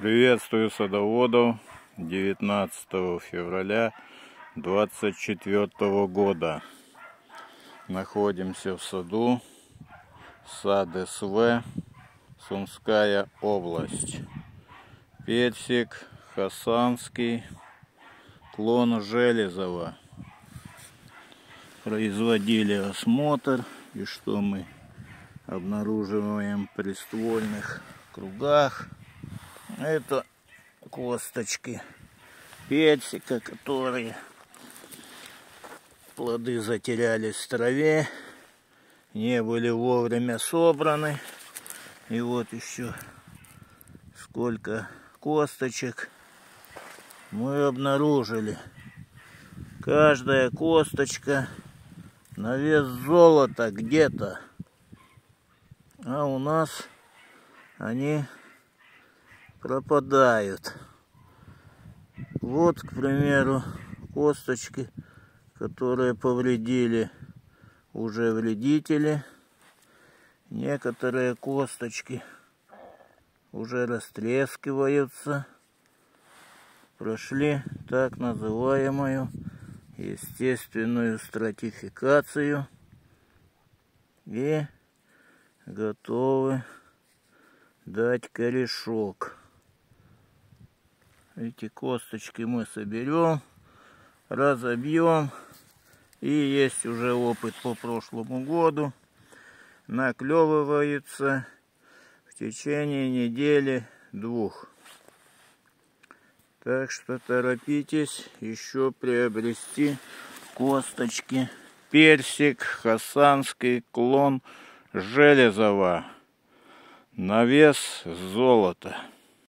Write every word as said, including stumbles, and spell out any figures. Приветствую садоводов девятнадцатого февраля две тысячи двадцать четвёртого года. Находимся в саду сады СВ, Сумская область. Персик Хасанский, клон Железова. Производили осмотр, и что мы обнаруживаем в приствольных кругах? Это косточки персика, которые плоды затерялись в траве, не были вовремя собраны. И вот еще сколько косточек мы обнаружили. Каждая косточка на вес золота где-то. А у нас они пропадают. Вот, к примеру, косточки, которые повредили уже вредители. Некоторые косточки уже растрескиваются. Прошли так называемую естественную стратификацию и готовы дать корешок. Эти косточки мы соберем, разобьем. И есть уже опыт по прошлому году. Наклевывается в течение недели-двух. Так что торопитесь еще приобрести косточки. Персик Хасанский, клон Железова. На вес золота.